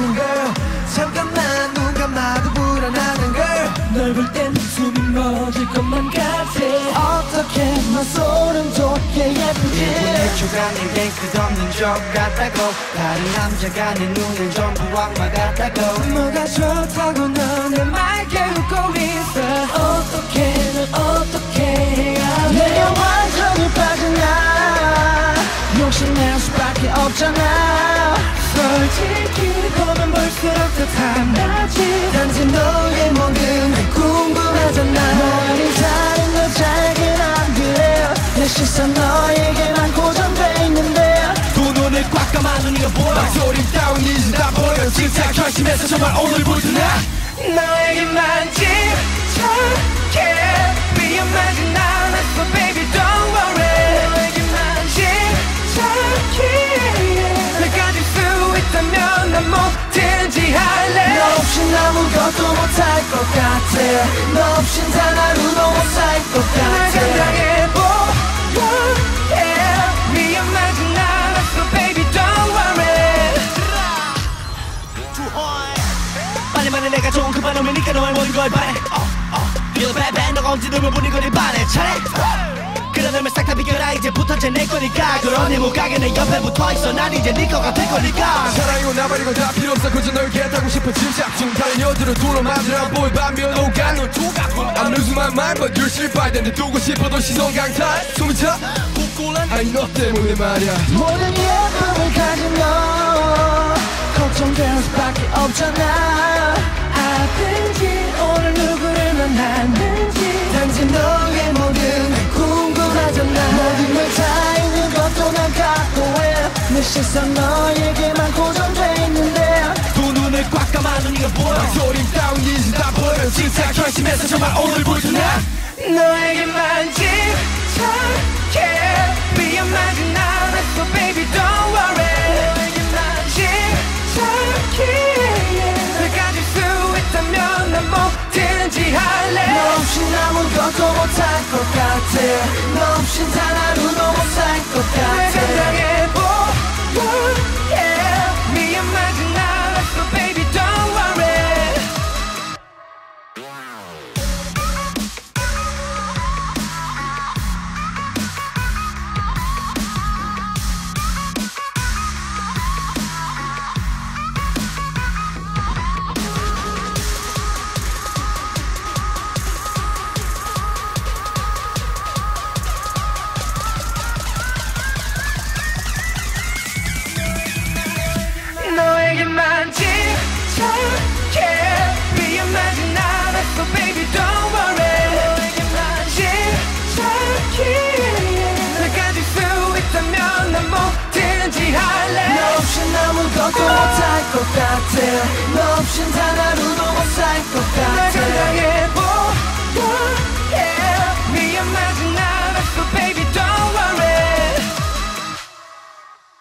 불안한 girl. 잠깐만 눈 감아도 불안한 girl. 널 볼 땐 숨이 멎을 것만 같아. 어떻게 난 소름 돋게 예쁘지. 일분을 초과한 게 끝없는 적 같다고. 다른 남자가 내 눈엔 전부 악마 같다고. 뭐가 좋다고 너는 말 깨우고 있어. 어떻게 널 어떻게 해야 돼. 내가 완전히 빠져나 욕심낼 수밖에 없잖아. 솔직히 보면 볼수록 더 탐나지. 단지 너의 모든 게 궁금하잖아. 머리 자른 너 잘긴 안 그래요. 내 시선 너에게만 고정돼 있는데요. 두 눈을 꽉 감아준 이가 보여. 망설임 따윈 이젠 다 보여. 진짜 결심해서 정말 오늘부터 나 너에게만 집착해. Be your magic now, let's go baby don't worry. 너에게만 집착해. 가질 수 있다면 난 뭐든지 할래. 너 없인 아무것도 못할 것 같아. 너 없인 단 하루도 못 살 것 같아. 날 당당해 보여 해. Be your magic now, let's go baby don't worry. 빨리만해 내가 좋은 그만 오면니까 너만 모든 걸 바래. You're the bad bad 너가 언제 널 보니 거리 바래 차례. 그런 놈을 싹 다 비켜라. 이제부터 쟤 내 거니까. 그런 네 목각에 내 옆에 붙어있어. 난 이제 네 거가 될 거니까. 사랑이고 나발이고 다 필요 없어. 그저 널 깨닫고 싶어 진짜. 좀 다른 여들을 둘러 마음을 안 보일 반면 오간 널 조각. I'm losing my mind but you're still fighting. 내 두고 싶어도 시선 강탈. 숨이 차 아니 너 때문에 말이야. 모든 예쁨을 가진 너 걱정될 수밖에 없잖아. 아픈지 오늘 누구를 만났는지. 단지 너의 모든 모든 걸 다 있는 것도 난 갖고 해. 내 시선 너에게만 고정돼 있는데. 두 눈을 꽉 감아준 이가 보여. 소림 따윈 이젠 다 보여. 진짜 결심해서 정말 오늘부터 난 너에게만 집착해. Be your magic now, let's go baby don't worry. 너에게만 집착해. 널 가질 수 있다면 난 뭐든지 할래. 너 없인 아무것도 못할 것 같아. 신 단 하루도 못 살 것 같아. 날 당당해 보여 yeah. Be your magic now, let's go baby don't 너 없인 아무것도 못할 것 같아. 너 없인